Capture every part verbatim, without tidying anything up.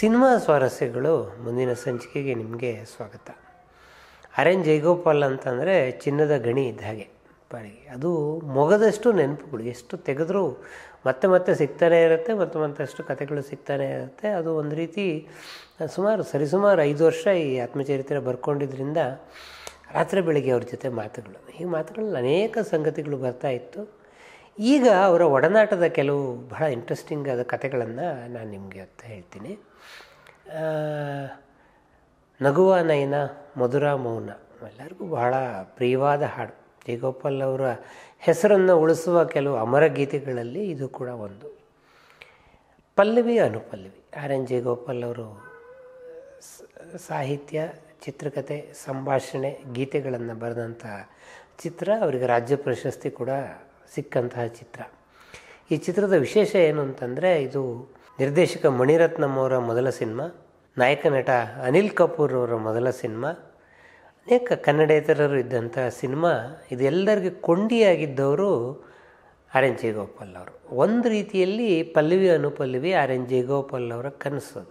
Cinema ಸ್ವಾರಸ್ಯಗಳು ಮುಂದಿನ ಸಂಚಿಕೆಗೆ ನಿಮಗೆ ಸ್ವಾಗತ. ಅರೆನ್ ಜೈಗೋಪಾಲ್ ಅಂತಂದರೆ ಚಿನ್ನದ ಗಣಿ ಇದ್ದ ಹಾಗೆ ಪಾಡಿಗೆ, ಅದು ಮೊಗದಷ್ಟು ನೆನಪುಗಳು, ಎಷ್ಟು ತೆಗೆದ್ರೂ ಮತ್ತೆ ಮತ್ತೆ ಸಿಗ್ತಾನೆ ಇರುತ್ತೆ, ಮತ್ತೆ ಮತ್ತಷ್ಟು ಕಥೆಗಳು ಸಿಗ್ತಾನೆ ಇರುತ್ತೆ. ಅದು ಒಂದು ರೀತಿ ಸುಮಾರು ಸರಿಸುಮಾರು ಐದು ವರ್ಷ ಈ ಆತ್ಮಚರಿತ್ರೆ ಬರ್ಕೊಂಡಿದ್ದರಿಂದ ರಾತ್ರಿ ಬೆಳಿಗ್ಗೆ ಅವ್ರ ಜೊತೆ ಮಾತುಗಳು, ಈ ಮಾತುಗಳಲ್ಲಿ ಅನೇಕ ಸಂಗತಿಗಳು ಬರ್ತಾ ಇತ್ತು. ಈಗ ಅವರ ಒಡನಾಟದ ಕೆಲವು ಬಹಳ ಇಂಟ್ರೆಸ್ಟಿಂಗ್ ಆದ ಕಥೆಗಳನ್ನು ನಾನು ನಿಮಗೆ ಅಂತ ಹೇಳ್ತೀನಿ. ನಗುವ ನಯನ ಮಧುರ ಮೌನ ಎಲ್ಲರಿಗೂ ಬಹಳ ಪ್ರಿಯವಾದ ಹಾಡು. ಜೈಗೋಪಾಲ್ ಅವರ ಹೆಸರನ್ನು ಉಳಿಸುವ ಕೆಲವು ಅಮರ ಗೀತೆಗಳಲ್ಲಿ ಇದು ಕೂಡ ಒಂದು. ಪಲ್ಲವಿ ಅನುಪಲ್ಲವಿ, ಆರ್ ಎನ್ ಜೈಗೋಪಾಲ್ ಅವರು ಸಾಹಿತ್ಯ, ಚಿತ್ರಕಥೆ, ಸಂಭಾಷಣೆ, ಗೀತೆಗಳನ್ನು ಬರೆದಂಥ ಚಿತ್ರ. ಅವರಿಗೆ ರಾಜ್ಯ ಪ್ರಶಸ್ತಿ ಕೂಡ ಸಿಕ್ಕಂತಹ ಚಿತ್ರ. ಈ ಚಿತ್ರದ ವಿಶೇಷ ಏನು ಅಂತಂದರೆ, ಇದು ನಿರ್ದೇಶಕ ಮಣಿ ರತ್ನಂ ಅವರ ಮೊದಲ ಸಿನಿಮಾ, ನಾಯಕ ನಟ ಅನಿಲ್ ಕಪೂರ್ ಅವರ ಮೊದಲ ಸಿನಿಮಾ, ಅನೇಕ ಕನ್ನಡೇತರರು ಇದ್ದಂಥ ಸಿನಿಮಾ. ಇದೆಲ್ಲರಿಗೂ ಕೊಂಡಿಯಾಗಿದ್ದವರು ಆರ್ ಎನ್ ಜೈಗೋಪಾಲ್ ಅವರು. ಒಂದು ರೀತಿಯಲ್ಲಿ ಪಲ್ಲವಿ ಅನುಪಲ್ಲವಿ ಆರ್ ಎನ್ ಜೈಗೋಪಾಲ್ ಅವರ ಕನಸು.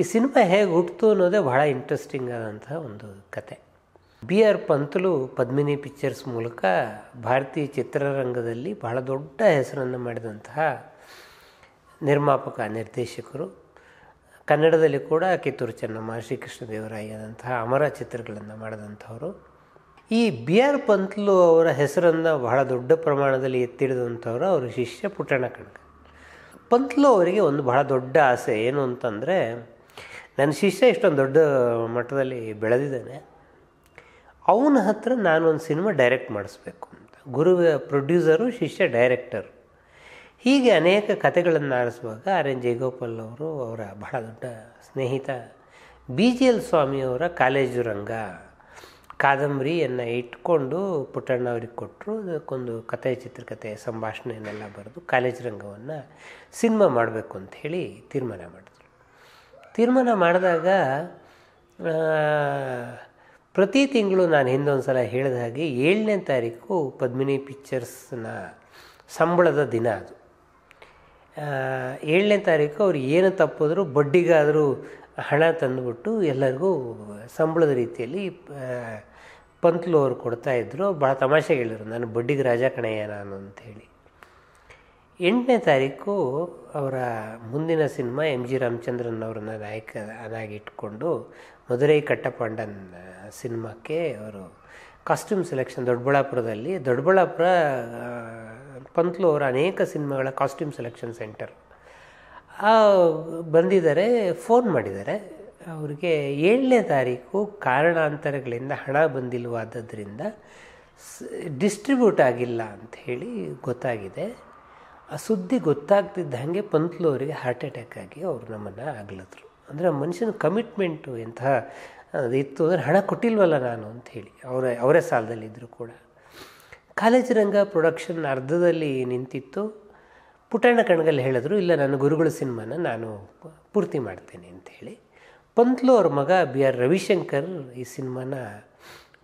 ಈ ಸಿನಿಮಾ ಹೇಗೆ ಹುಟ್ಟಿತು ಅನ್ನೋದೇ ಬಹಳ ಇಂಟ್ರೆಸ್ಟಿಂಗ್ ಆದಂಥ ಒಂದು ಕತೆ. B R Panthulu Padmini pictures ಮೂಲಕ ಭಾರತೀಯ ಚಿತ್ರರಂಗದಲ್ಲಿ ಬಹಳ ದೊಡ್ಡ ಹೆಸರನ್ನು ಮಾಡಿದಂತಹ ನಿರ್ಮಾಪಕ, ನಿರ್ದೇಶಕರು. ಕನ್ನಡದಲ್ಲಿ ಕೂಡ ಕಿತ್ತೂರು ಚೆನ್ನಮ್ಮ, ಶ್ರೀಕೃಷ್ಣದೇವರಾಯದಂತಹ ಅಮರ ಚಿತ್ರಗಳನ್ನು ಮಾಡಿದಂಥವರು. ಈ ಬಿ ಆರ್ ಪಂತುಲು ಅವರ ಹೆಸರನ್ನು ಬಹಳ ದೊಡ್ಡ ಪ್ರಮಾಣದಲ್ಲಿ ಎತ್ತಿಡಿದಂಥವರು ಅವರ ಶಿಷ್ಯ ಪುಟ್ಟಣ್ಣ ಕಣಕ. ಪಂತುಲು ಅವರಿಗೆ ಒಂದು ಬಹಳ ದೊಡ್ಡ ಆಸೆ ಏನು ಅಂತಂದರೆ, ನನ್ನ ಶಿಷ್ಯ ಇಷ್ಟೊಂದು ದೊಡ್ಡ ಮಟ್ಟದಲ್ಲಿ ಬೆಳೆದಿದ್ದಾನೆ, ಅವನ ಹತ್ರ ನಾನೊಂದು ಸಿನಿಮಾ ಡೈರೆಕ್ಟ್ ಮಾಡಿಸ್ಬೇಕು ಅಂತ. ಗುರುವಿನ ಪ್ರೊಡ್ಯೂಸರು, ಶಿಷ್ಯ ಡೈರೆಕ್ಟರು. ಹೀಗೆ ಅನೇಕ ಕಥೆಗಳನ್ನು ಆರಿಸುವಾಗ ಆರ್ ಎನ್ ಜೈಗೋಪಾಲ್ ಅವರು ಅವರ ಬಹಳ ದೊಡ್ಡ ಸ್ನೇಹಿತ ಬಿ ಜಿ ಎಲ್ ಸ್ವಾಮಿಯವರ ಕಾಲೇಜು ರಂಗ ಕಾದಂಬರಿಯನ್ನು ಇಟ್ಕೊಂಡು ಪುಟ್ಟಣ್ಣ ಅವ್ರಿಗೆ ಕೊಟ್ಟರು. ಅದಕ್ಕೊಂದು ಕಥೆ, ಚಿತ್ರಕಥೆ, ಸಂಭಾಷಣೆಯನ್ನೆಲ್ಲ ಬರೆದು ಕಾಲೇಜು ರಂಗವನ್ನು ಸಿನಿಮಾ ಮಾಡಬೇಕು ಅಂಥೇಳಿ ತೀರ್ಮಾನ ಮಾಡಿದ್ರು. ತೀರ್ಮಾನ ಮಾಡಿದಾಗ ಪ್ರತಿ ತಿಂಗಳು ನಾನು ಹಿಂದೊಂದು ಸಲ ಹೇಳಿದ ಹಾಗೆ ಏಳನೇ ತಾರೀಕು ಪದ್ಮಿನಿ ಪಿಕ್ಚರ್ಸ್ನ ಸಂಬಳದ ದಿನ. ಅದು ಏಳನೇ ತಾರೀಕು ಅವ್ರು ಏನು ತಪ್ಪಿದ್ರೂ ಬಡ್ಡಿಗಾದರೂ ಹಣ ತಂದುಬಿಟ್ಟು ಎಲ್ಲರಿಗೂ ಸಂಬಳದ ರೀತಿಯಲ್ಲಿ ಪಂತುಲು ಅವರು ಕೊಡ್ತಾಯಿದ್ರು. ಭಾಳ ತಮಾಷೆ ಹೇಳಿದರು, ನಾನು ಬಡ್ಡಿಗೆ ರಾಜ ಕಣಯ್ಯ ನಾನು ಅಂಥೇಳಿ. ಎಂಟನೇ ತಾರೀಕು ಅವರ ಮುಂದಿನ ಸಿನಿಮಾ ಎಮ್ ಜಿ ರಾಮಚಂದ್ರನ್ ಅವರನ್ನ ನಾಯಕನಾಗಿಟ್ಕೊಂಡು ಮಧುರೈ ಕಟ್ಟಪಾಂಡನ್ ಸಿನಿಮಾಕ್ಕೆ ಅವರು ಕಾಸ್ಟ್ಯೂಮ್ ಸೆಲೆಕ್ಷನ್ ದೊಡ್ಡಬಳ್ಳಾಪುರದಲ್ಲಿ, ದೊಡ್ಡಬಳ್ಳಾಪುರ ಪಂತುಲು ಅವರ ಅನೇಕ ಸಿನಿಮಾಗಳ ಕಾಸ್ಟ್ಯೂಮ್ ಸೆಲೆಕ್ಷನ್ ಸೆಂಟರ್ ಬಂದಿದ್ದಾರೆ. ಫೋನ್ ಮಾಡಿದ್ದಾರೆ ಅವರಿಗೆ, ಏಳನೇ ತಾರೀಕು ಕಾರಣಾಂತರಗಳಿಂದ ಹಣ ಬಂದಿಲ್ವಾದ್ದರಿಂದ ಡಿಸ್ಟ್ರಿಬ್ಯೂಟ್ ಆಗಿಲ್ಲ ಅಂಥೇಳಿ ಗೊತ್ತಾಗಿದೆ. ಆ ಸುದ್ದಿ ಗೊತ್ತಾಗ್ತಿದ್ದ ಹಾಗೆ ಪಂತುಲು ಅವರಿಗೆ ಹಾರ್ಟ್ ಅಟ್ಯಾಕ್ ಆಗಿ ಅವರು ನಮ್ಮನ್ನು ಅಗಲಿದ್ರು. ಅಂದರೆ ಮನುಷ್ಯನ ಕಮಿಟ್ಮೆಂಟು ಎಂತಹ ಅದಿತ್ತು ಅಂದರೆ, ಹಣ ಕೊಟ್ಟಿಲ್ವಲ್ಲ ನಾನು ಅಂಥೇಳಿ ಅವರೇ ಅವರೇ ಸಾಲದಲ್ಲಿದ್ದರೂ ಕೂಡ. ಕಾಲೇಜು ರಂಗ ಪ್ರೊಡಕ್ಷನ್ ಅರ್ಧದಲ್ಲಿ ನಿಂತಿತ್ತು. ಪುಟ್ಟಣ್ಣ ಕಣಗಲ್ಲಿ ಹೇಳಿದ್ರು, ಇಲ್ಲ ನಾನು ಗುರುಗಳ ಸಿನಿಮಾನ ನಾನು ಪೂರ್ತಿ ಮಾಡ್ತೇನೆ ಅಂಥೇಳಿ. ಪಂತುಲು ಅವ್ರ ಮಗ ಬಿ ಆರ್ ರವಿಶಂಕರ್ ಈ ಸಿನಿಮಾನ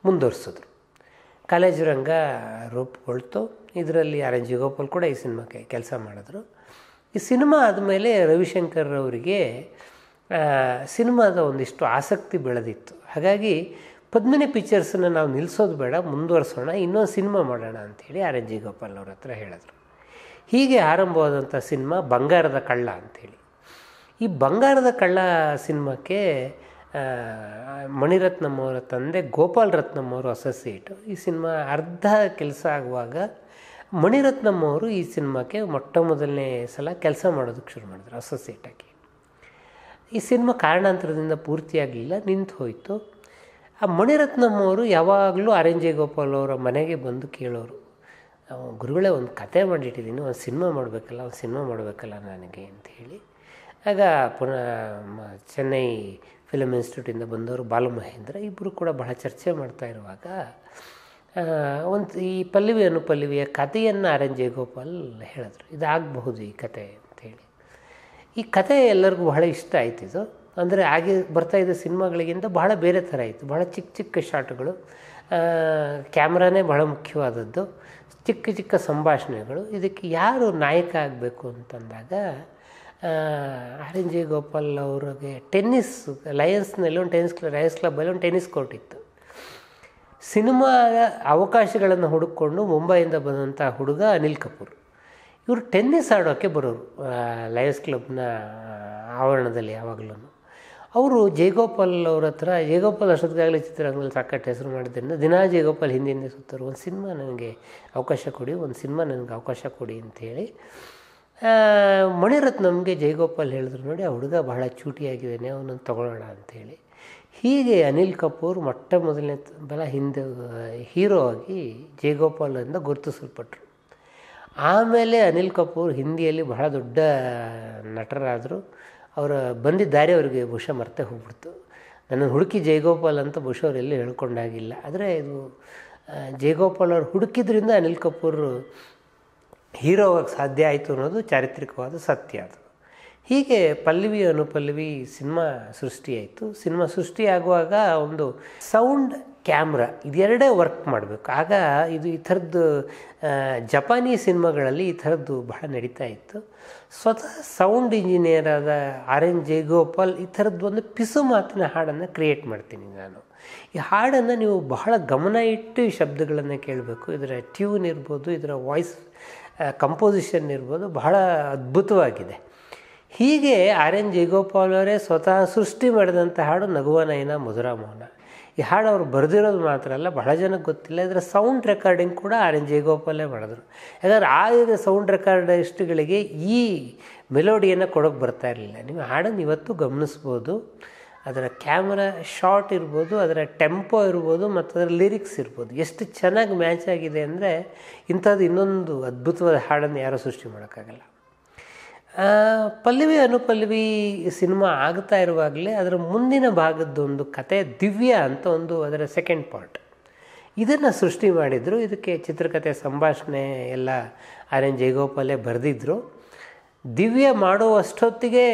ಮುಂದುವರಿಸಿದ್ರು. ಕಾಲೇಜು ರಂಗ ರೂಪುಗೊಳ್ತು. ಇದರಲ್ಲಿ ಆರ್ ಎನ್ ಜೈಗೋಪಾಲ್ ಕೂಡ ಈ ಸಿನಿಮಾಕ್ಕೆ ಕೆಲಸ ಮಾಡಿದ್ರು. ಈ ಸಿನಿಮಾ ಆದಮೇಲೆ ರವಿಶಂಕರ್ ಅವರಿಗೆ ಸಿನಿಮಾದ ಒಂದಿಷ್ಟು ಆಸಕ್ತಿ ಬೆಳೆದಿತ್ತು. ಹಾಗಾಗಿ ಪದ್ಮಿನಿ ಪಿಕ್ಚರ್ಸನ್ನು ನಾವು ನಿಲ್ಲಿಸೋದು ಬೇಡ, ಮುಂದುವರಿಸೋಣ, ಇನ್ನೊಂದು ಸಿನಿಮಾ ಮಾಡೋಣ ಅಂಥೇಳಿ ಆರ್ ಎನ್ ಜೈಗೋಪಾಲ್ ಅವ್ರ ಹತ್ರ ಹೇಳಿದ್ರು. ಹೀಗೆ ಆರಂಭವಾದಂಥ ಸಿನಿಮಾ ಬಂಗಾರದ ಕಳ್ಳ ಅಂಥೇಳಿ. ಈ ಬಂಗಾರದ ಕಳ್ಳ ಸಿನಿಮಾಕ್ಕೆ ಮಣಿರತ್ನಂ ಅವರ ತಂದೆ ಗೋಪಾಲ್ ರತ್ನಂ ಅವರು ಅಸೋಸಿಯೇಟು. ಈ ಸಿನಿಮಾ ಅರ್ಧ ಕೆಲಸ ಆಗುವಾಗ ಮಣಿರತ್ನಂ ಅವರು ಈ ಸಿನಿಮಾಕ್ಕೆ ಮೊಟ್ಟ ಮೊದಲನೇ ಸಲ ಕೆಲಸ ಮಾಡೋದಕ್ಕೆ ಶುರು ಮಾಡಿದ್ರು ಅಸೋಸಿಯೇಟಾಗಿ. ಈ ಸಿನಿಮಾ ಕಾರಣಾಂತರದಿಂದ ಪೂರ್ತಿಯಾಗಲಿಲ್ಲ, ನಿಂತು ಹೋಯಿತು. ಆ ಮಣಿರತ್ನಂ ಅವರು ಯಾವಾಗಲೂ ಆರ್ ಎನ್ ಜೈಗೋಪಾಲ್ ಅವರ ಮನೆಗೆ ಬಂದು ಕೇಳೋರು, ಗುರುಗಳೇ ಒಂದು ಕತೆ ಮಾಡಿಟ್ಟಿದ್ದೀನಿ, ಒಂದು ಸಿನಿಮಾ ಮಾಡಬೇಕಲ್ಲ, ಒಂದು ಸಿನಿಮಾ ಮಾಡಬೇಕಲ್ಲ ನನಗೆ ಅಂಥೇಳಿ. ಆಗ ಪುನಃ ಚೆನ್ನೈ ಫಿಲಮ್ ಇನ್ಸ್ಟಿಟ್ಯೂಟಿಂದ ಬಂದವರು ಬಾಲು ಮಹೇಂದ್ರ ಇಬ್ಬರು ಕೂಡ ಬಹಳ ಚರ್ಚೆ ಮಾಡ್ತಾ ಇರುವಾಗ ಒಂದು ಈ ಪಲ್ಲವಿ ಅನುಪಲ್ಲವಿಯ ಕಥೆಯನ್ನು ಆರ್ ಎನ್ ಜೈಗೋಪಾಲ್ ಹೇಳಿದ್ರು, ಇದಾಗಬಹುದು ಈ ಕತೆ ಅಂಥೇಳಿ. ಈ ಕತೆ ಎಲ್ಲರಿಗೂ ಬಹಳ ಇಷ್ಟ ಆಯ್ತು. ಇದು ಅಂದರೆ ಆಗಿ ಬರ್ತಾಯಿದ್ದ ಸಿನಿಮಾಗಳಿಗಿಂತ ಬಹಳ ಬೇರೆ ಥರ ಆಯಿತು. ಬಹಳ ಚಿಕ್ಕ ಚಿಕ್ಕ ಶಾಟ್ಗಳು, ಕ್ಯಾಮ್ರಾನೇ ಬಹಳ ಮುಖ್ಯವಾದದ್ದು, ಚಿಕ್ಕ ಚಿಕ್ಕ ಸಂಭಾಷಣೆಗಳು. ಇದಕ್ಕೆ ಯಾರು ನಾಯಕ ಆಗಬೇಕು ಅಂತಂದಾಗ ಆರ್ ಎನ್ ಜಯಗೋಪಾಲ್ ಅವ್ರಿಗೆ ಟೆನ್ನಿಸ್ ಲಯನ್ಸ್ನಲ್ಲಿ ಒಂದು ಟೆನ್ನಿಸ್ ಲಯನ್ಸ್ ಕ್ಲಬ್ಬಲ್ಲಿ ಒಂದು ಟೆನ್ನಿಸ್ ಕೋರ್ಟ್ ಇತ್ತು. ಸಿನಿಮಾ ಅವಕಾಶಗಳನ್ನು ಹುಡುಕೊಂಡು ಮುಂಬೈಯಿಂದ ಬಂದಂಥ ಹುಡುಗ ಅನಿಲ್ ಕಪೂರ್. ಇವರು ಟೆನ್ನಿಸ್ ಆಡೋಕ್ಕೆ ಬರೋರು ಲಯನ್ಸ್ ಕ್ಲಬ್ನ ಆವರಣದಲ್ಲಿ ಯಾವಾಗಲೂ. ಅವರು ಜಯಗೋಪಾಲ್ ಅವ್ರ ಹತ್ರ, ಜಯಗೋಪಾಲ್ ಅಷ್ಟೊತ್ತಿಗಾಗಲೇ ಚಿತ್ರರಂಗದಲ್ಲಿ ಸಾಕಷ್ಟು ಹೆಸರು ಮಾಡಿದ್ರಿಂದ ದಿನಾ ಜಯಗೋಪಾಲ್ ಹಿಂದೆ ಸುತ್ತರು, ಒಂದು ಸಿನಿಮಾ ನನಗೆ ಅವಕಾಶ ಕೊಡಿ, ಒಂದು ಸಿನಿಮಾ ನನಗೆ ಅವಕಾಶ ಕೊಡಿ ಅಂಥೇಳಿ ಮಣಿರತ್ನಂಗೆ ಜಯಗೋಪಾಲ್ ಹೇಳಿದ್ರು, ನೋಡಿ ಆ ಹುಡುಗ ಬಹಳ ಚೂಟಿಯಾಗಿದ್ದಾನೆ, ಅವನನ್ನು ತಗೊಳ್ಳೋಣ ಅಂಥೇಳಿ. ಹೀಗೆ ಅನಿಲ್ ಕಪೂರ್ ಮೊಟ್ಟ ಮೊದಲನೇ ಬಲ ಹಿಂದೆ ಹೀರೋ ಆಗಿ ಜಯಗೋಪಾಲಿಂದ ಗುರುತಿಸಲ್ಪಟ್ಟರು. ಆಮೇಲೆ ಅನಿಲ್ ಕಪೂರ್ ಹಿಂದಿಯಲ್ಲಿ ಬಹಳ ದೊಡ್ಡ ನಟರಾದರು. ಅವರು ಬಂದಿದ್ದ ದಾರಿ ಅವರಿಗೆ ಬಹುಶಃ ಮರ್ತೆ ಹೋಗ್ಬಿಡ್ತು. ನನ್ನ ಹುಡುಕಿ ಜಯಗೋಪಾಲ್ ಅಂತ ಬಹುಶಃ ಅವರೆಲ್ಲೂ ಹೇಳ್ಕೊಂಡಾಗಿಲ್ಲ. ಆದರೆ ಇದು ಜಯಗೋಪಾಲ್ ಅವರು ಹುಡುಕಿದ್ರಿಂದ ಅನಿಲ್ ಕಪೂರ್ ಹೀರೋ ಆಗೋಕ್ಕೆ ಸಾಧ್ಯ ಆಯಿತು ಅನ್ನೋದು ಚಾರಿತ್ರಿಕವಾದ ಸತ್ಯ ಅದು. ಹೀಗೆ ಪಲ್ಲವಿ ಅನುಪಲ್ಲವಿ ಸಿನಿಮಾ ಸೃಷ್ಟಿಯಾಯಿತು. ಸಿನಿಮಾ ಸೃಷ್ಟಿಯಾಗುವಾಗ ಒಂದು ಸೌಂಡ್, ಕ್ಯಾಮ್ರಾ ಇದೆರಡೇ ವರ್ಕ್ ಮಾಡಬೇಕು. ಆಗ ಇದು ಈ ಥರದ್ದು ಜಪಾನಿ ಸಿನಿಮಾಗಳಲ್ಲಿ ಈ ಥರದ್ದು ಬಹಳ ನಡೀತಾ ಇತ್ತು. ಸ್ವತಃ ಸೌಂಡ್ ಇಂಜಿನಿಯರ್ ಆದ ಆರ್ ಎನ್ ಜಯಗೋಪಾಲ್ ಈ ಥರದ್ದು ಒಂದು ಪಿಸು ಮಾತಿನ ಹಾಡನ್ನು ಕ್ರಿಯೇಟ್ ಮಾಡ್ತೀನಿ ನಾನು. ಈ ಹಾಡನ್ನು ನೀವು ಬಹಳ ಗಮನ ಇಟ್ಟು ಈ ಶಬ್ದಗಳನ್ನು ಕೇಳಬೇಕು. ಇದರ ಟ್ಯೂನ್ ಇರ್ಬೋದು, ಇದರ ವಾಯ್ಸ್ ಕಂಪೋಸಿಷನ್ ಇರ್ಬೋದು, ಬಹಳ ಅದ್ಭುತವಾಗಿದೆ. ಹೀಗೆ ಆರ್ ಎನ್ ಜಯಗೋಪಾಲ್ ಅವರೇ ಸ್ವತಃ ಸೃಷ್ಟಿ ಮಾಡಿದಂಥ ಹಾಡು ನಗುವ ನಯನ ಮಧುರ ಮೌನ. ಈ ಹಾಡು ಅವರು ಬರೆದಿರೋದು ಮಾತ್ರ ಅಲ್ಲ, ಬಹಳ ಜನಕ್ಕೆ ಗೊತ್ತಿಲ್ಲ, ಇದರ ಸೌಂಡ್ ರೆಕಾರ್ಡಿಂಗ್ ಕೂಡ ಆರ್ ಎನ್ ಜಯಗೋಪಾಲೇ ಮಾಡಿದ್ರು. ಯಾಕಂದರೆ ಆ ಸೌಂಡ್ ರೆಕಾರ್ಡಿಸ್ಟ್ಗಳಿಗೆ ಈ ಮೆಲೋಡಿಯನ್ನು ಕೊಡೋಕ್ಕೆ ಬರ್ತಾ ಇರಲಿಲ್ಲ. ನೀವು ಹಾಡನ್ನು ಇವತ್ತು ಗಮನಿಸ್ಬೋದು. ಅದರ ಕ್ಯಾಮ್ರಾ ಶಾಟ್ ಇರ್ಬೋದು, ಅದರ ಟೆಂಪೋ ಇರ್ಬೋದು, ಮತ್ತು ಅದರ ಲಿರಿಕ್ಸ್ ಇರ್ಬೋದು, ಎಷ್ಟು ಚೆನ್ನಾಗಿ ಮ್ಯಾಚ್ ಆಗಿದೆ ಅಂದರೆ ಇಂಥದ್ದು ಇನ್ನೊಂದು ಅದ್ಭುತವಾದ ಹಾಡನ್ನು ಯಾರೂ ಸೃಷ್ಟಿ ಮಾಡೋಕ್ಕಾಗಲ್ಲ. ಪಲ್ಲವಿ ಅನುಪಲ್ಲವಿ ಸಿನಿಮಾ ಆಗ್ತಾ ಇರುವಾಗಲೇ ಅದರ ಮುಂದಿನ ಭಾಗದ್ದೊಂದು ಕತೆ ದಿವ್ಯ ಅಂತ ಒಂದು ಅದರ ಸೆಕೆಂಡ್ ಪಾರ್ಟ್ ಇದನ್ನು ಸೃಷ್ಟಿ ಮಾಡಿದರು. ಇದಕ್ಕೆ ಚಿತ್ರಕಥೆ, ಸಂಭಾಷಣೆ ಎಲ್ಲ ಆರ್ ಎನ್ ಜಯಗೋಪಾಲೇ ಬರೆದಿದ್ದರು. ದಿವ್ಯ ಮಾಡುವಷ್ಟೊತ್ತಿಗೆ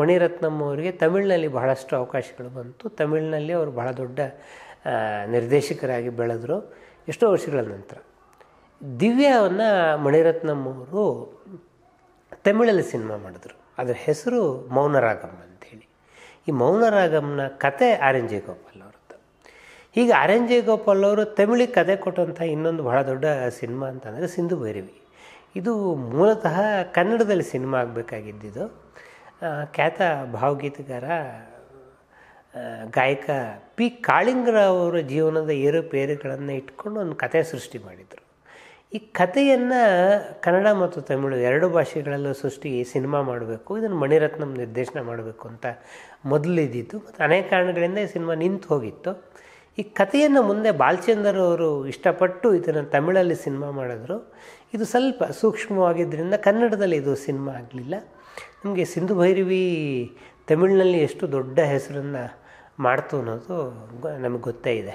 ಮಣಿರತ್ನಂ ಅವರಿಗೆ ತಮಿಳಿನಲ್ಲಿ ಬಹಳಷ್ಟು ಅವಕಾಶಗಳು ಬಂತು. ತಮಿಳಿನಲ್ಲಿ ಅವರು ಬಹಳ ದೊಡ್ಡ ನಿರ್ದೇಶಕರಾಗಿ ಬೆಳೆದರು ಎಷ್ಟೋ ವರ್ಷಗಳ ನಂತರ. ದಿವ್ಯವನ್ನು ಮಣಿರತ್ನಂ ಅವರು ತಮಿಳಲ್ಲಿ ಸಿನಿಮಾ ಮಾಡಿದ್ರು. ಅದರ ಹೆಸರು ಮೌನ ರಾಗಂ ಅಂಥೇಳಿ. ಈ ಮೌನ ರಾಗಂನ ಕತೆ ಆರ್ ಎನ್ ಜಯಗೋಪಾಲ್ ಅವ್ರದ್ದು. ಹೀಗೆ ಆರ್ ಎನ್ ಜಯಗೋಪಾಲ್ ಅವರು ತಮಿಳಿಗೆ ಕತೆ ಕೊಟ್ಟಂಥ ಇನ್ನೊಂದು ಬಹಳ ದೊಡ್ಡ ಸಿನಿಮಾ ಅಂತಂದರೆ ಸಿಂಧು ಭೈರವಿ. ಇದು ಮೂಲತಃ ಕನ್ನಡದಲ್ಲಿ ಸಿನಿಮಾ ಆಗಬೇಕಾಗಿದ್ದಿದ್ದು. ಖ್ಯಾತ ಭಾವಗೀತಗಾರ ಗಾಯಕ ಪಿ ಕಾಳಿಂಗರಾವ್ ಅವರ ಜೀವನದ ಏರುಪೇರುಗಳನ್ನು ಇಟ್ಕೊಂಡು ಒಂದು ಕತೆ ಸೃಷ್ಟಿ ಮಾಡಿದರು. ಈ ಕಥೆಯನ್ನು ಕನ್ನಡ ಮತ್ತು ತಮಿಳು ಎರಡು ಭಾಷೆಗಳಲ್ಲೂ ಸೃಷ್ಟಿ ಸಿನಿಮಾ ಮಾಡಬೇಕು, ಇದನ್ನು ಮಣಿರತ್ನಂ ನಿರ್ದೇಶನ ಮಾಡಬೇಕು ಅಂತ ಮೊದಲಿದ್ದಿತ್ತು. ಮತ್ತು ಅನೇಕ ಕಾರಣಗಳಿಂದ ಈ ಸಿನಿಮಾ ನಿಂತು ಹೋಗಿತ್ತು. ಈ ಕಥೆಯನ್ನು ಮುಂದೆ ಬಾಲಚಂದರ್ ಅವರು ಇಷ್ಟಪಟ್ಟು ಇದನ್ನು ತಮಿಳಲ್ಲಿ ಸಿನಿಮಾ ಮಾಡಿದ್ರು. ಇದು ಸ್ವಲ್ಪ ಸೂಕ್ಷ್ಮವಾಗಿದ್ದರಿಂದ ಕನ್ನಡದಲ್ಲಿ ಇದು ಸಿನಿಮಾ ಆಗಲಿಲ್ಲ. ನಮಗೆ ಸಿಂಧು ಭೈರವಿ ತಮಿಳಿನಲ್ಲಿ ಎಷ್ಟು ದೊಡ್ಡ ಹೆಸರನ್ನು ಮಾಡ್ತು ಅನ್ನೋದು ನಮಗೆ ಗೊತ್ತೇ ಇದೆ.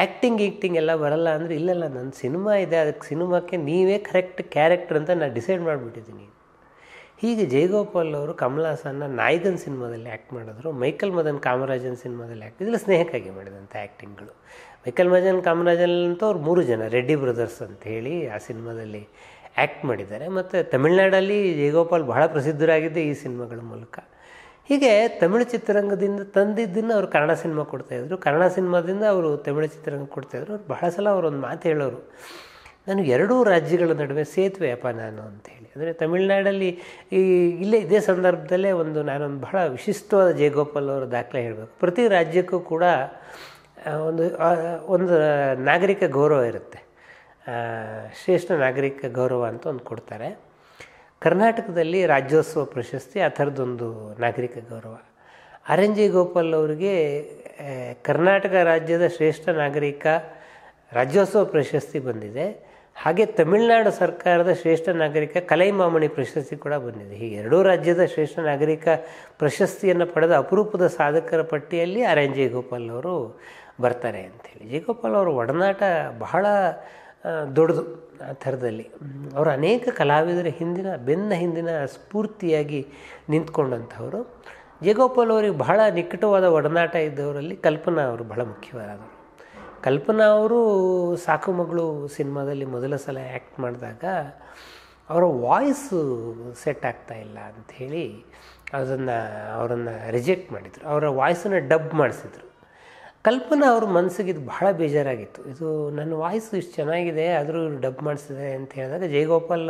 ಆ್ಯಕ್ಟಿಂಗ್ ಆ್ಯಕ್ಟಿಂಗ್ ಎಲ್ಲ ಬರಲ್ಲ ಅಂದರೆ, ಇಲ್ಲಲ್ಲ ನನ್ನ ಸಿನಿಮಾ ಇದೆ, ಅದಕ್ಕೆ ಸಿನಿಮಾಕ್ಕೆ ನೀವೇ ಕರೆಕ್ಟ್ ಕ್ಯಾರೆಕ್ಟರ್ ಅಂತ ನಾನು ಡಿಸೈಡ್ ಮಾಡಿಬಿಟ್ಟಿದ್ದೀನಿ. ಹೀಗೆ ಜಯಗೋಪಾಲ್ ಅವರು ಕಮಲಾಸನ್ನ ನಾಯಕನ್ ಸಿನಿಮಾದಲ್ಲಿ ಆ್ಯಕ್ಟ್ ಮಾಡಿದ್ರು. ಮೈಕಲ್ ಮದನ್ ಕಾಮರಾಜನ್ ಸಿನಿಮಾದಲ್ಲಿ ಆ್ಯಕ್ಟ್ ಇದೆಲ್ಲ ಸ್ನೇಹಕ್ಕಾಗಿ ಮಾಡಿದಂಥ ಆ್ಯಕ್ಟಿಂಗ್ಗಳು. ಮೈಕಲ್ ಮದನ್ ಕಾಮರಾಜನ್ ಅಂತೂ ಅವ್ರು ಮೂರು ಜನ ರೆಡ್ಡಿ ಬ್ರದರ್ಸ್ ಅಂತ ಹೇಳಿ ಆ ಸಿನಿಮಾದಲ್ಲಿ ಆ್ಯಕ್ಟ್ ಮಾಡಿದ್ದಾರೆ. ಮತ್ತು ತಮಿಳ್ನಾಡಲ್ಲಿ ಜಯಗೋಪಾಲ್ ಬಹಳ ಪ್ರಸಿದ್ಧರಾಗಿದ್ದೆ ಈ ಸಿನಿಮಾಗಳ ಮೂಲಕ. ಹೀಗೆ ತಮಿಳು ಚಿತ್ರರಂಗದಿಂದ ತಂದಿದ್ದನ್ನು ಅವರು ಕನ್ನಡ ಸಿನಿಮಾ ಕೊಡ್ತಾಯಿದ್ರು, ಕನ್ನಡ ಸಿನಿಮಾದಿಂದ ಅವರು ತಮಿಳು ಚಿತ್ರರಂಗ ಕೊಡ್ತಾಯಿದ್ರು. ಅವ್ರು ಬಹಳ ಸಲ ಅವರೊಂದು ಮಾತು ಹೇಳೋರು, ನಾನು ಎರಡೂ ರಾಜ್ಯಗಳ ನಡುವೆ ಸೇತುವೆಯಪ್ಪ ನಾನು ಅಂಥೇಳಿ. ಅಂದರೆ ತಮಿಳ್ನಾಡಲ್ಲಿ ಈ ಇಲ್ಲೇ ಇದೇ ಸಂದರ್ಭದಲ್ಲೇ ಒಂದು ನಾನೊಂದು ಬಹಳ ವಿಶಿಷ್ಟವಾದ ಜಯಗೋಪಾಲ್ ಅವರ ದಾಖಲೆ ಹೇಳಬೇಕು. ಪ್ರತಿ ರಾಜ್ಯಕ್ಕೂ ಕೂಡ ಒಂದು ಒಂದು ನಾಗರಿಕ ಗೌರವ ಇರುತ್ತೆ, ಶ್ರೇಷ್ಠ ನಾಗರಿಕ ಗೌರವ ಅಂತ ಒಂದು ಕೊಡ್ತಾರೆ. ಕರ್ನಾಟಕದಲ್ಲಿ ರಾಜ್ಯೋತ್ಸವ ಪ್ರಶಸ್ತಿ, ಆ ಥರದ್ದೊಂದು ನಾಗರಿಕ ಗೌರವ. ಆರ್ ಎನ್ ಜಯಗೋಪಾಲ್ ಅವರಿಗೆ ಕರ್ನಾಟಕ ರಾಜ್ಯದ ಶ್ರೇಷ್ಠ ನಾಗರಿಕ ರಾಜ್ಯೋತ್ಸವ ಪ್ರಶಸ್ತಿ ಬಂದಿದೆ. ಹಾಗೆ ತಮಿಳುನಾಡು ಸರ್ಕಾರದ ಶ್ರೇಷ್ಠ ನಾಗರಿಕ ಕಲೈಮಾಮಣಿ ಪ್ರಶಸ್ತಿ ಕೂಡ ಬಂದಿದೆ. ಹೀಗೆ ಎರಡೂ ರಾಜ್ಯದ ಶ್ರೇಷ್ಠ ನಾಗರಿಕ ಪ್ರಶಸ್ತಿಯನ್ನು ಪಡೆದ ಅಪರೂಪದ ಸಾಧಕರ ಪಟ್ಟಿಯಲ್ಲಿ ಆರ್ ಎನ್ ಜಯಗೋಪಾಲ್ ಅವರು ಬರ್ತಾರೆ ಅಂಥೇಳಿ. ಜಯಗೋಪಾಲ್ ಅವರು ಒಡನಾಟ ಬಹಳ ದೊಡ್ಡದು. ಆ ಥರದಲ್ಲಿ ಅವರು ಅನೇಕ ಕಲಾವಿದರ ಹಿಂದಿನ ಬೆನ್ನ ಹಿಂದಿನ ಸ್ಫೂರ್ತಿಯಾಗಿ ನಿಂತ್ಕೊಂಡಂಥವರು. ಜಯಗೋಪಾಲ್ ಅವರಿಗೆ ಬಹಳ ನಿಕಟವಾದ ಒಡನಾಟ ಇದ್ದವರಲ್ಲಿ ಕಲ್ಪನಾ ಅವರು ಬಹಳ ಮುಖ್ಯವಾದವರು. ಕಲ್ಪನಾ ಅವರು ಸಾಕು ಮಗಳು ಸಿನಿಮಾದಲ್ಲಿ ಮೊದಲ ಸಲ ಆ್ಯಕ್ಟ್ ಮಾಡಿದಾಗ ಅವರ ವಾಯ್ಸು ಸೆಟ್ ಆಗ್ತಾಯಿಲ್ಲ ಅಂಥೇಳಿ ಅದನ್ನು ಅವರನ್ನು ರಿಜೆಕ್ಟ್ ಮಾಡಿದರು. ಅವರ ವಾಯ್ಸನ್ನು ಡಬ್ ಮಾಡಿಸಿದ್ರು. ಕಲ್ಪನಾ ಅವ್ರ ಮನಸ್ಸಿಗೆ ಇದು ಬಹಳ ಬೇಜಾರಾಗಿತ್ತು. ಇದು ನನ್ನ ವಾಯ್ಸು ಇಷ್ಟು ಚೆನ್ನಾಗಿದೆ, ಆದರೂ ಡಬ್ ಮಾಡಿಸಿದ್ದಾರೆ ಅಂತ ಹೇಳಿದಾಗ ಜಯಗೋಪಾಲ್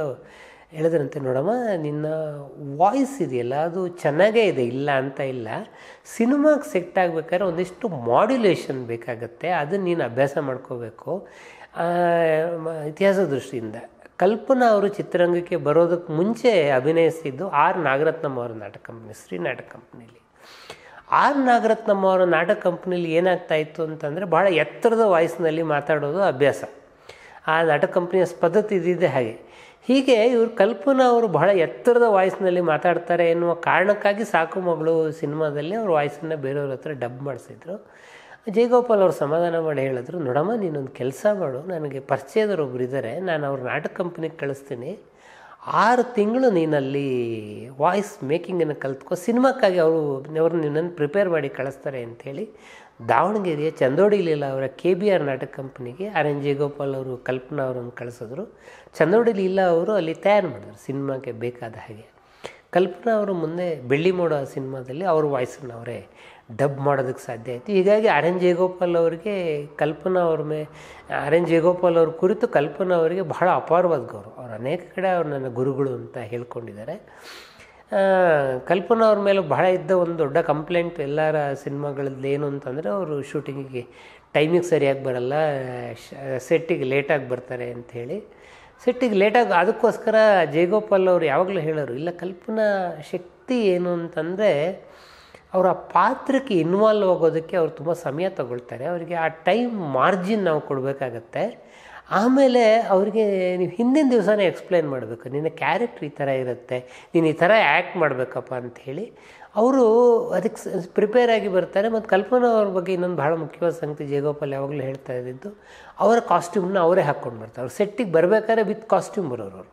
ಹೇಳಿದ್ರಂತೆ, ನೋಡಮ್ಮ ನಿನ್ನ ವಾಯ್ಸ್ ಇದೆಯಲ್ಲ ಅದು ಚೆನ್ನಾಗೇ ಇದೆ, ಇಲ್ಲ ಅಂತ ಇಲ್ಲ, ಸಿನಿಮಾಗೆ ಸೆಟ್ ಆಗಬೇಕಾದ್ರೆ ಒಂದಿಷ್ಟು ಮಾಡ್ಯುಲೇಷನ್ ಬೇಕಾಗುತ್ತೆ, ಅದನ್ನು ನೀನು ಅಭ್ಯಾಸ ಮಾಡ್ಕೋಬೇಕು. ಇತಿಹಾಸ ದೃಷ್ಟಿಯಿಂದ ಕಲ್ಪನಾ ಅವರು ಚಿತ್ರರಂಗಕ್ಕೆ ಬರೋದಕ್ಕೆ ಮುಂಚೆ ಅಭಿನಯಿಸಿದ್ದು ಆರ್ ನಾಗರತ್ನಂ ಅವರ ನಾಟಕ ಕಂಪ್ನಿ, ಶ್ರೀ ನಾಟಕ ಕಂಪ್ನಿಯಲ್ಲಿ. ಆರ್ ನಾಗರತ್ನಂ ಅವರ ನಾಟಕ ಕಂಪ್ನಿಯಲ್ಲಿ ಏನಾಗ್ತಾಯಿತ್ತು ಅಂತಂದರೆ, ಭಾಳ ಎತ್ತರದ ವಾಯ್ಸ್ನಲ್ಲಿ ಮಾತಾಡೋದು ಅಭ್ಯಾಸ. ಆ ನಾಟಕ ಕಂಪ್ನಿಯ ಪದ್ಧತಿ ಇದ್ದಿದ್ದೆ ಹಾಗೆ. ಹೀಗೆ ಇವರು ಕಲ್ಪನಾ ಅವರು ಬಹಳ ಎತ್ತರದ ವಾಯ್ಸ್ನಲ್ಲಿ ಮಾತಾಡ್ತಾರೆ ಎನ್ನುವ ಕಾರಣಕ್ಕಾಗಿ ಸಾಕು ಮಗಳು ಸಿನಿಮಾದಲ್ಲಿ ಅವ್ರ ವಾಯ್ಸನ್ನು ಬೇರೆಯವ್ರ ಹತ್ರ ಡಬ್ ಮಾಡಿಸಿದ್ರು. ಜಯಗೋಪಾಲ್ ಅವರು ಸಮಾಧಾನ ಮಾಡಿ ಹೇಳಿದ್ರು, ನೋಡಮ್ಮ ನೀನೊಂದು ಕೆಲಸ ಮಾಡು, ನನಗೆ ಪರಿಚಯದವ್ರು ಒಬ್ರು ಇದ್ದಾರೆ, ನಾನು ಅವ್ರ ನಾಟಕ ಕಂಪ್ನಿಗೆ ಕಳಿಸ್ತೀನಿ, ಆರು ತಿಂಗಳು ನೀನಲ್ಲಿ ವಾಯ್ಸ್ ಮೇಕಿಂಗನ್ನು ಕಲಿತ್ಕೊ, ಸಿನಿಮಾಕ್ಕಾಗಿ ಅವರು ಅವರು ನಿನ್ನನ್ನು ಪ್ರಿಪೇರ್ ಮಾಡಿ ಕಳಿಸ್ತಾರೆ ಅಂಥೇಳಿ ದಾವಣಗೆರೆಯ ಚಂದೋಡಿಲೀಲಾ ಅವರ ಕೆ ಬಿ ಆರ್ ನಾಟಕ ಕಂಪ್ನಿಗೆ ಆರ್ ಎನ್ ಜಯಗೋಪಾಲ್ ಅವರು ಕಲ್ಪನಾ ಅವರನ್ನು ಕಳಿಸಿದ್ರು. ಚಂದೋಡಿಲೀಲಾ ಅವರು ಅಲ್ಲಿ ತಯಾರು ಮಾಡಿದ್ರು ಸಿನಿಮಾಕ್ಕೆ ಬೇಕಾದ ಹಾಗೆ. ಕಲ್ಪನಾ ಅವರು ಮುಂದೆ ಬೆಳ್ಳಿ ಮೋಡ ಸಿನಿಮಾದಲ್ಲಿ ಅವ್ರ ವಾಯ್ಸನ್ನು ಅವರೇ ಡಬ್ ಮಾಡೋದಕ್ಕೆ ಸಾಧ್ಯ ಆಯಿತು. ಹೀಗಾಗಿ ಆರ್ ಎನ್ ಜಯಗೋಪಾಲ್ ಅವರಿಗೆ ಕಲ್ಪನಾ ಅವ್ರ ಮೇ ಆರ್ ಎನ್ ಜಯಗೋಪಾಲ್ ಅವ್ರ ಕುರಿತು ಕಲ್ಪನಾ ಅವರಿಗೆ ಬಹಳ ಅಪಾರವಾದ ಗೌರವ. ಅವ್ರು ಅನೇಕ ಕಡೆ ಅವ್ರು ನನ್ನ ಗುರುಗಳು ಅಂತ ಹೇಳ್ಕೊಂಡಿದ್ದಾರೆ. ಕಲ್ಪನಾ ಅವ್ರ ಮೇಲೆ ಬಹಳ ಇದ್ದ ಒಂದು ದೊಡ್ಡ ಕಂಪ್ಲೇಂಟ್ ಎಲ್ಲರ ಸಿನಿಮಾಗಳದ್ದು ಏನು ಅಂತಂದರೆ, ಅವರು ಶೂಟಿಂಗಿಗೆ ಟೈಮಿಗೆ ಸರಿಯಾಗಿ ಬರಲ್ಲ, ಸೆಟ್ಟಿಗೆ ಲೇಟಾಗಿ ಬರ್ತಾರೆ ಅಂಥೇಳಿ. ಸೆಟ್ಟಿಗೆ ಲೇಟಾಗಿ ಅದಕ್ಕೋಸ್ಕರ ಜಯಗೋಪಾಲ್ ಅವರು ಯಾವಾಗಲೂ ಹೇಳೋರು, ಇಲ್ಲ ಕಲ್ಪನಾ ಶಕ್ತಿ ಏನು ಅಂತಂದರೆ ಅವರ ಪಾತ್ರಕ್ಕೆ ಇನ್ವಾಲ್ವ್ ಆಗೋದಕ್ಕೆ ಅವ್ರು ತುಂಬ ಸಮಯ ತಗೊಳ್ತಾರೆ, ಅವರಿಗೆ ಆ ಟೈಮ್ ಮಾರ್ಜಿನ್ ನಾವು ಕೊಡಬೇಕಾಗತ್ತೆ. ಆಮೇಲೆ ಅವರಿಗೆ ನೀವು ಹಿಂದಿನ ದಿವಸನೇ ಎಕ್ಸ್ಪ್ಲೇನ್ ಮಾಡಬೇಕು, ನಿನ್ನ ಕ್ಯಾರೆಕ್ಟ್ರ್ ಈ ಥರ ಇರುತ್ತೆ, ನೀನು ಈ ಥರ ಆ್ಯಕ್ಟ್ ಮಾಡಬೇಕಪ್ಪ ಅಂಥೇಳಿ ಅವರು ಅದಕ್ಕೆ ಪ್ರಿಪೇರ್ ಆಗಿ ಬರ್ತಾರೆ. ಮತ್ತು ಕಲ್ಪನಾ ಅವ್ರ ಬಗ್ಗೆ ಇನ್ನೊಂದು ಭಾಳ ಮುಖ್ಯವಾದ ಸಂಗತಿ ಜಯಗೋಪಾಲ್ ಯಾವಾಗಲೂ ಹೇಳ್ತಾ ಇದ್ದಿದ್ದು, ಅವರ ಕಾಸ್ಟ್ಯೂಮ್ನ ಅವರೇ ಹಾಕ್ಕೊಂಡು ಬರ್ತಾರೆ. ಅವ್ರು ಸೆಟ್ಟಿಗೆ ಬರಬೇಕಾದ್ರೆ ವಿತ್ ಕಾಸ್ಟ್ಯೂಮ್ ಬರೋರು, ಅವರು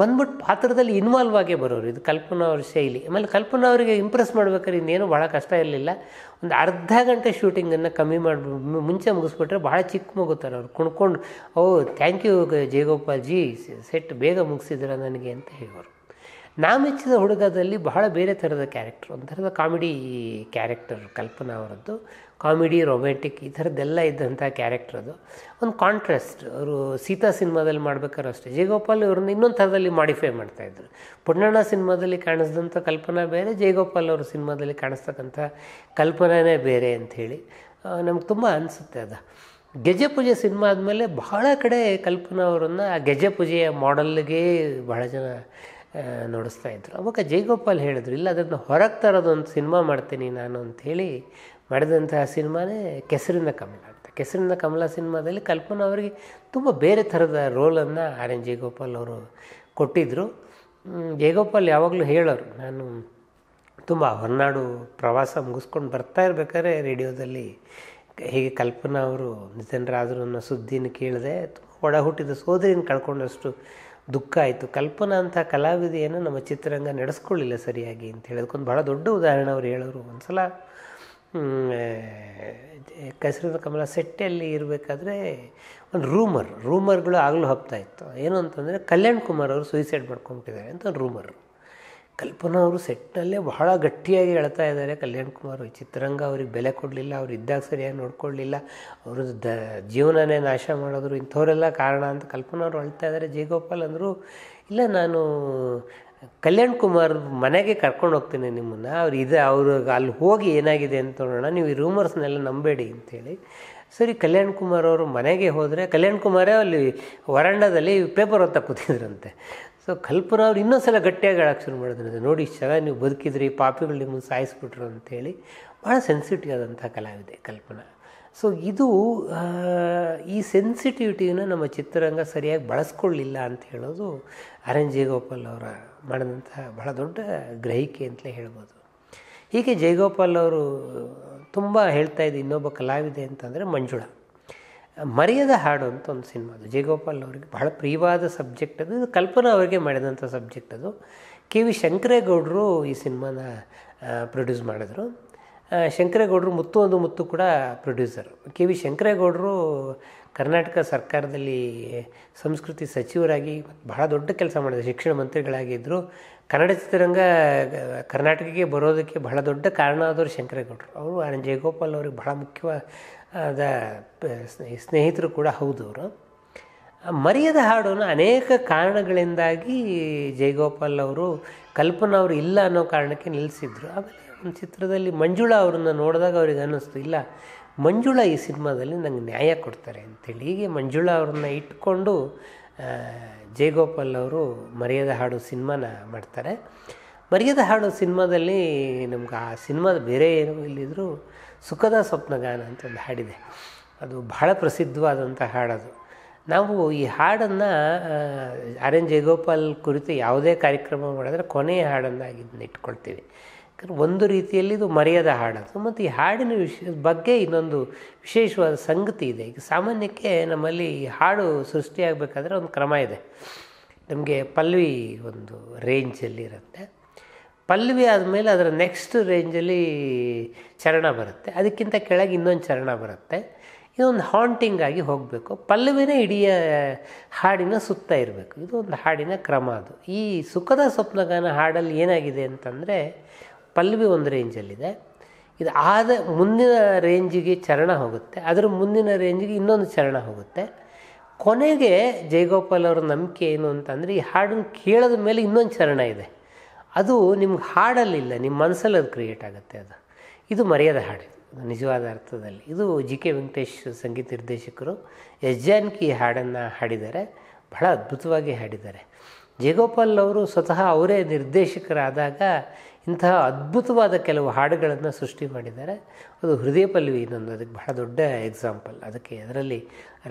ಬಂದ್ಬಿಟ್ಟು ಪಾತ್ರದಲ್ಲಿ ಇನ್ವಾಲ್ವ್ ಆಗೇ ಬರೋರು. ಇದು ಕಲ್ಪನಾ ಅವ್ರ ಶೈಲಿ. ಆಮೇಲೆ ಕಲ್ಪನಾ ಅವರಿಗೆ ಇಂಪ್ರೆಸ್ ಮಾಡ್ಬೇಕಾದ್ರೆ ಇನ್ನೇನು ಭಾಳ ಕಷ್ಟ ಇರಲಿಲ್ಲ. ಒಂದು ಅರ್ಧ ಗಂಟೆ ಶೂಟಿಂಗನ್ನು ಕಮ್ಮಿ ಮಾಡಿ ಮುಂಚೆ ಮುಗಿಸ್ಬಿಟ್ರೆ ಭಾಳ ಚಿಕ್ಕ ಮುಗುತ್ತಾರೆ ಅವ್ರು, ಕುಣ್ಕೊಂಡು ಓ thank you Jayagopal ji, set ಬೇಗ ಮುಗಿಸಿದ್ರ ನನಗೆ ಅಂತ ಹೇಳೋರು. ನಾ ಮೆಚ್ಚಿದ ಹುಡುಗದಲ್ಲಿ ಬಹಳ ಬೇರೆ ಥರದ ಕ್ಯಾರೆಕ್ಟರ್, ಒಂಥರದ ಕಾಮಿಡಿ ಕ್ಯಾರೆಕ್ಟರ್ ಕಲ್ಪನಾ ಅವರದ್ದು, ಕಾಮಿಡಿ ರೊಮ್ಯಾಂಟಿಕ್ ಈ ಥರದ್ದೆಲ್ಲ ಇದ್ದಂಥ ಕ್ಯಾರೆಕ್ಟರ್ ಅದು. ಒಂದು ಕಾಂಟ್ರಾಸ್ಟ್ ಅವರು ಸೀತಾ ಸಿನಿಮಾದಲ್ಲಿ ಮಾಡ್ಬೇಕಾದ್ರೂ ಅಷ್ಟೇ ಜಯಗೋಪಾಲ್ ಇವ್ರನ್ನ ಇನ್ನೊಂದು ಥರದಲ್ಲಿ ಮಾಡಿಫೈ ಮಾಡ್ತಾಯಿದ್ರು. ಪುಣ್ಯಣ್ಣ ಸಿನಿಮಾದಲ್ಲಿ ಕಾಣಿಸಿದಂಥ ಕಲ್ಪನಾ ಬೇರೆ, ಜಯಗೋಪಾಲ್ ಅವ್ರ ಸಿನಿಮಾದಲ್ಲಿ ಕಾಣಿಸ್ತಕ್ಕಂಥ ಕಲ್ಪನಾನೇ ಬೇರೆ ಅಂಥೇಳಿ ನಮ್ಗೆ ತುಂಬ ಅನಿಸುತ್ತೆ. ಅದು ಗೆಜೆ ಪೂಜೆ ಸಿನಿಮಾ ಆದಮೇಲೆ ಬಹಳ ಕಡೆ ಕಲ್ಪನಾ ಅವರನ್ನು ಆ ಗೆಜೆ ಪೂಜೆಯ ಮಾಡೆಲ್ಗೆ ಬಹಳ ಜನ ನೋಡಿಸ್ತಾ ಇದ್ರು. ಅವಾಗ ಜಯಗೋಪಾಲ್ ಹೇಳಿದ್ರು, ಇಲ್ಲ ಅದನ್ನು ಹೊರಗೆ ತರೋದೊಂದು ಸಿನಿಮಾ ಮಾಡ್ತೀನಿ ನಾನು ಅಂಥೇಳಿ ಮಾಡಿದಂತಹ ಸಿನಿಮಾನೇ ಕೆಸರಿನ ಕಮಲ ಅಂತ. ಕೆಸರಿನ ಕಮಲ ಸಿನಿಮಾದಲ್ಲಿ ಕಲ್ಪನಾ ಅವರಿಗೆ ತುಂಬ ಬೇರೆ ಥರದ ರೋಲನ್ನು ಆರ್ ಎನ್ ಜಯಗೋಪಾಲ್ ಅವರು ಕೊಟ್ಟಿದ್ದರು. ಜಯಗೋಪಾಲ್ ಯಾವಾಗಲೂ ಹೇಳೋರು, ನಾನು ತುಂಬ ಹೊರನಾಡು ಪ್ರವಾಸ ಮುಗಿಸ್ಕೊಂಡು ಬರ್ತಾ ಇರ್ಬೇಕಾದ್ರೆ ರೇಡಿಯೋದಲ್ಲಿ ಹೀಗೆ ಕಲ್ಪನಾ ಅವರು ನಿಧನರಾದರು ಅನ್ನೋ ಸುದ್ದಿನ ಕೇಳಿದೆ. ತುಂಬ ಒಡ ಹುಟ್ಟಿದ ಸೋದರಿನ ಕಳ್ಕೊಂಡಷ್ಟು ದುಃಖ ಆಯಿತು. ಕಲ್ಪನಾ ಅಂಥ ಕಲಾವಿದೆಯನ್ನು ನಮ್ಮ ಚಿತ್ರರಂಗ ನಡೆಸ್ಕೊಳ್ಳಿಲ್ಲ ಸರಿಯಾಗಿ ಅಂತ ಹೇಳೋದಕ್ಕೊಂದು ಭಾಳ ದೊಡ್ಡ ಉದಾಹರಣೆ ಅವ್ರು ಹೇಳೋರು. ಒಂದು ಸಲ ಕೆಸರಿನ ಕಮಲ ಸೆಟ್ಟಲ್ಲಿ ಇರಬೇಕಾದ್ರೆ ಒಂದು ರೂಮರ್ ರೂಮರ್ಗಳು ಆಗಲೂ ಹಬ್ತಾ ಇತ್ತು. ಏನು ಅಂತಂದರೆ ಕಲ್ಯಾಣ್ ಕುಮಾರ್ ಅವರು ಸೂಯಿಸೈಡ್ ಮಾಡ್ಕೊಂಡ್ಬಿಟ್ಟಿದ್ದಾರೆ ಅಂತ ಒಂದು ರೂಮರು. ಕಲ್ಪನಾ ಅವರು ಸೆಟ್ನಲ್ಲೇ ಬಹಳ ಗಟ್ಟಿಯಾಗಿ ಹೇಳ್ತಾ ಇದ್ದಾರೆ, ಕಲ್ಯಾಣ್ ಕುಮಾರ್ ಚಿತ್ರರಂಗ ಅವ್ರಿಗೆ ಬೆಲೆ ಕೊಡಲಿಲ್ಲ, ಅವ್ರು ಇದ್ದಾಗ ಸರಿಯಾಗಿ ನೋಡ್ಕೊಳ್ಳಲಿಲ್ಲ, ಅವರು ದ ಜೀವನನೇ ನಾಶ ಮಾಡಿದ್ರು, ಇಂಥವರೆಲ್ಲ ಕಾರಣ ಅಂತ ಕಲ್ಪನಾ ಅವರು ಹೇಳ್ತಾ ಇದ್ದಾರೆ. ಜಯಗೋಪಾಲ್ ಅಂದರು, ಇಲ್ಲ ನಾನು ಕಲ್ಯಾಣ್ ಕುಮಾರ್ ಮನೆಗೆ ಕರ್ಕೊಂಡು ಹೋಗ್ತೀನಿ ನಿಮ್ಮನ್ನು, ಅವ್ರು ಇದೆ ಅವ್ರಿಗೆ ಅಲ್ಲಿ ಹೋಗಿ ಏನಾಗಿದೆ ಅಂತ ನೋಡೋಣ, ನೀವು ಈ ರೂಮರ್ಸ್ನೆಲ್ಲ ನಂಬೇಡಿ ಅಂಥೇಳಿ. ಸರಿ, ಕಲ್ಯಾಣ್ ಕುಮಾರ್ ಅವರು ಮನೆಗೆ ಹೋದರೆ ಕಲ್ಯಾಣ್ ಕುಮಾರೇ ಅಲ್ಲಿ ವರಾಂಡದಲ್ಲಿ ಪೇಪರ್ ಓದ್ತಾ ಕೂತಿದ್ರಂತೆ. ಸೊ ಕಲ್ಪನಾ ಅವ್ರು ಇನ್ನೊಂದು ಸಲ ಗಟ್ಟಿಯಾಗಿ ಹೇಳಕ್ಕೆ ಶುರು ಮಾಡಿದ್ರಂತೆ, ನೋಡಿ ಇಷ್ಟು ಚೆನ್ನಾಗಿ ನೀವು ಬದುಕಿದ್ರಿ, ಪಾಪಿಗಳು ನಿಮ್ಮನ್ನು ಸಾಯಿಸ್ಬಿಟ್ರು ಅಂಥೇಳಿ. ಭಾಳ ಸೆನ್ಸಿಟಿವ್ ಆದಂಥ ಕಲಾವಿದೆ ಕಲ್ಪನಾ. So, ಇದು ಈ ಸೆನ್ಸಿಟಿವಿಟಿನ ನಮ್ಮ ಚಿತ್ರರಂಗ ಸರಿಯಾಗಿ ಬಳಸ್ಕೊಳ್ಳಿಲ್ಲ ಅಂತ ಹೇಳೋದು ಆರ್ ಎನ್ ಜೈಗೋಪಾಲ್ ಅವರ ಮಾಡಿದಂಥ ಬಹಳ ದೊಡ್ಡ ಗ್ರಹಿಕೆ ಅಂತಲೇ ಹೇಳ್ಬೋದು. ಹೀಗೆ ಜೈಗೋಪಾಲ್ ಅವರು ತುಂಬ ಹೇಳ್ತಾ ಇದ್ದು ಇನ್ನೊಬ್ಬ ಕಲಾವಿದೆ ಅಂತಂದರೆ ಮಂಜುಳ. ಮರೆಯದ ಹಾಡು ಅಂತ ಒಂದು ಸಿನಿಮಾದು ಜೈಗೋಪಾಲ್ ಅವರಿಗೆ ಬಹಳ ಪ್ರಿಯವಾದ ಸಬ್ಜೆಕ್ಟ್ ಅದು. ಇದು ಕಲ್ಪನಾ ಅವರಿಗೆ ಮಾಡಿದಂಥ ಸಬ್ಜೆಕ್ಟ್ ಅದು. ಕೆ ವಿ ಶಂಕರೇಗೌಡರು ಈ ಸಿನಿಮಾನ ಪ್ರೊಡ್ಯೂಸ್ ಮಾಡಿದ್ರು. ಶಂಕರೇಗೌಡರು ಮುತ್ತು ಒಂದು ಮುತ್ತು ಕೂಡ ಪ್ರೊಡ್ಯೂಸರು. ಕೆ ವಿ ಶಂಕರೇಗೌಡರು ಕರ್ನಾಟಕ ಸರ್ಕಾರದಲ್ಲಿ ಸಂಸ್ಕೃತಿ ಸಚಿವರಾಗಿ ಬಹಳ ದೊಡ್ಡ ಕೆಲಸ ಮಾಡಿದ್ರು, ಶಿಕ್ಷಣ ಮಂತ್ರಿಗಳಾಗಿದ್ದರು. ಕನ್ನಡ ಚಿತ್ರರಂಗ ಕರ್ನಾಟಕಕ್ಕೆ ಬರೋದಕ್ಕೆ ಬಹಳ ದೊಡ್ಡ ಕಾರಣ ಆದವರು ಶಂಕರೇಗೌಡರು ಅವರು. ಆರ್ ಎನ್ ಜೈಗೋಪಾಲ್ ಅವ್ರಿಗೆ ಬಹಳ ಮುಖ್ಯವಾದ ಸ್ನೇಹಿತರು ಕೂಡ ಹೌದು ಅವರು. ಮರೆಯದ ಹಾಡನ್ನು ಅನೇಕ ಕಾರಣಗಳಿಂದಾಗಿ ಜೈಗೋಪಾಲ್ ಅವರು ಕಲ್ಪನಾ ಅವರು ಇಲ್ಲ ಅನ್ನೋ ಕಾರಣಕ್ಕೆ ನಿಲ್ಲಿಸಿದ್ರು. ಆಮೇಲೆ ಒಂದು ಚಿತ್ರದಲ್ಲಿ ಮಂಜುಳಾ ಅವ್ರನ್ನ ನೋಡಿದಾಗ ಅವ್ರಿಗೆ ಅನ್ನಿಸ್ತು, ಇಲ್ಲ ಮಂಜುಳಾ ಈ ಸಿನಿಮಾದಲ್ಲಿ ನಂಗೆ ನ್ಯಾಯ ಕೊಡ್ತಾರೆ ಅಂಥೇಳಿ. ಹೀಗೆ ಮಂಜುಳಾ ಅವ್ರನ್ನ ಇಟ್ಕೊಂಡು ಜೈಗೋಪಾಲ್ ಅವರು ಮರೆಯದ ಹಾಡು ಸಿನಿಮಾನ ಮಾಡ್ತಾರೆ. ಮರೆಯದ ಹಾಡು ಸಿನಿಮಾದಲ್ಲಿ ನಮ್ಗೆ ಆ ಸಿನಿಮಾದ ಬೇರೆ ಏನು ಇಲ್ಲಿದ್ದರೂ ಸುಖದ ಸ್ವಪ್ನಗಾನ ಅಂತ ಒಂದು ಹಾಡಿದೆ. ಅದು ಬಹಳ ಪ್ರಸಿದ್ಧವಾದಂಥ ಹಾಡದು. ನಾವು ಈ ಹಾಡನ್ನು ಆರ್ ಎನ್ ಜೈಗೋಪಾಲ್ ಕುರಿತು ಯಾವುದೇ ಕಾರ್ಯಕ್ರಮ ಮಾಡಿದ್ರೆ ಕೊನೆಯ ಹಾಡನ್ನು ಇದನ್ನ ಇಟ್ಕೊಳ್ತೀವಿ. ಯಾಕಂದರೆ ಒಂದು ರೀತಿಯಲ್ಲಿ ಇದು ಮರೆಯದ ಹಾಡದು. ಮತ್ತು ಈ ಹಾಡಿನ ವಿಷಯ ಬಗ್ಗೆ ಇನ್ನೊಂದು ವಿಶೇಷವಾದ ಸಂಗತಿ ಇದೆ. ಈಗ ಸಾಮಾನ್ಯಕ್ಕೆ ನಮ್ಮಲ್ಲಿ ಈ ಹಾಡು ಸೃಷ್ಟಿಯಾಗಬೇಕಾದ್ರೆ ಒಂದು ಕ್ರಮ ಇದೆ. ನಮಗೆ ಪಲ್ವಿ ಒಂದು ರೇಂಜಲ್ಲಿರುತ್ತೆ, ಪಲ್ವಿ ಆದಮೇಲೆ ಅದರ ನೆಕ್ಸ್ಟ್ ರೇಂಜಲ್ಲಿ ಚರಣ ಬರುತ್ತೆ, ಅದಕ್ಕಿಂತ ಕೆಳಗೆ ಇನ್ನೊಂದು ಚರಣ ಬರುತ್ತೆ, ಇದೊಂದು ಹಾಂಟಿಂಗ್ ಆಗಿ ಹೋಗಬೇಕು. ಪಲ್ಲವಿನೇ ಇಡೀ ಹಾಡಿನ ಸುತ್ತ ಇರಬೇಕು. ಇದು ಒಂದು ಹಾಡಿನ ಕ್ರಮ ಅದು. ಈ ಸುಖದ ಸ್ವಪ್ನಗಾನ ಹಾಡಲ್ಲಿ ಏನಾಗಿದೆ ಅಂತಂದರೆ ಪಲ್ಲವಿ ಒಂದು ರೇಂಜಲ್ಲಿದೆ, ಇದು ಆದ ಮುಂದಿನ ರೇಂಜಿಗೆ ಚರಣ ಹೋಗುತ್ತೆ, ಅದರ ಮುಂದಿನ ರೇಂಜಿಗೆ ಇನ್ನೊಂದು ಚರಣ ಹೋಗುತ್ತೆ. ಕೊನೆಗೆ ಜೈಗೋಪಾಲ್ ಅವರ ನಂಬಿಕೆ ಏನು ಅಂತಂದರೆ ಈ ಹಾಡನ್ನು ಕೇಳಿದ ಮೇಲೆ ಇನ್ನೊಂದು ಚರಣ ಇದೆ, ಅದು ನಿಮ್ಗೆ ಹಾಡಲ್ಲಿಲ್ಲ, ನಿಮ್ಮ ಮನಸ್ಸಲ್ಲಿ ಅದು ಕ್ರಿಯೇಟ್ ಆಗುತ್ತೆ. ಅದು ಇದು ಮರೆಯದ ಹಾಡು ನಿಜವಾದ ಅರ್ಥದಲ್ಲಿ. ಇದು ಜಿ ಕೆ ವೆಂಕಟೇಶ್ ಸಂಗೀತ ನಿರ್ದೇಶಕರು, ಎಸ್ ಜಾನಕಿ ಹಾಡನ್ನು ಹಾಡಿದ್ದಾರೆ, ಬಹಳ ಅದ್ಭುತವಾಗಿ ಹಾಡಿದ್ದಾರೆ. ಜೈಗೋಪಾಲ್ ಅವರು ಸ್ವತಃ ಅವರೇ ನಿರ್ದೇಶಕರಾದಾಗ ಇಂತಹ ಅದ್ಭುತವಾದ ಕೆಲವು ಹಾಡುಗಳನ್ನು ಸೃಷ್ಟಿ ಮಾಡಿದ್ದಾರೆ. ಅದು ಹೃದಯ ಪಲ್ವಿ ಇನ್ನೊಂದು, ಅದಕ್ಕೆ ಬಹಳ ದೊಡ್ಡ ಎಕ್ಸಾಂಪಲ್. ಅದಕ್ಕೆ ಅದರಲ್ಲಿ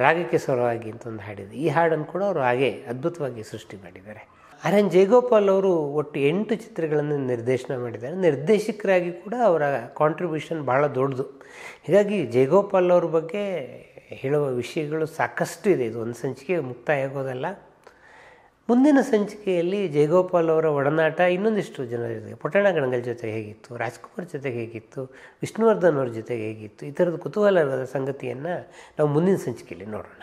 ರಾಗಕ್ಕೆ ಸ್ವರವಾಗಿ ಅಂತ ಒಂದು ಹಾಡಿದೆ. ಈ ಹಾಡನ್ನು ಕೂಡ ಅವರು ಹಾಗೇ ಅದ್ಭುತವಾಗಿ ಸೃಷ್ಟಿ ಮಾಡಿದ್ದಾರೆ. ಆರ್ ಎನ್ ಜೈಗೋಪಾಲ್ ಅವರು ಒಟ್ಟು ಎಂಟು ಚಿತ್ರಗಳನ್ನು ನಿರ್ದೇಶನ ಮಾಡಿದ್ದಾರೆ. ನಿರ್ದೇಶಕರಾಗಿ ಕೂಡ ಅವರ ಕಾಂಟ್ರಿಬ್ಯೂಷನ್ ಬಹಳ ದೊಡ್ಡದು. ಹೀಗಾಗಿ ಜೈಗೋಪಾಲ್ ಅವ್ರ ಬಗ್ಗೆ ಹೇಳುವ ವಿಷಯಗಳು ಸಾಕಷ್ಟು ಇದೆ. ಇದು ಒಂದು ಸಂಚಿಕೆ ಮುಕ್ತಾಯ ಆಗೋದಲ್ಲ. ಮುಂದಿನ ಸಂಚಿಕೆಯಲ್ಲಿ ಜೈಗೋಪಾಲ್ ಅವರ ಒಡನಾಟ ಇನ್ನೊಂದಿಷ್ಟು ಜನರಿಗೆ, ಪುಟ್ಟಣ್ಣ ಗಣಗಲ್ ಜೊತೆ ಹೇಗಿತ್ತು, ರಾಜ್ಕುಮಾರ್ ಜೊತೆಗೆ ಹೇಗಿತ್ತು, ವಿಷ್ಣುವರ್ಧನ್ ಅವ್ರ ಜೊತೆಗೆ ಹೇಗಿತ್ತು, ಈ ಥರದ ಕುತೂಹಲವಾದ ಸಂಗತಿಯನ್ನು ನಾವು ಮುಂದಿನ ಸಂಚಿಕೆಯಲ್ಲಿ ನೋಡೋಣ.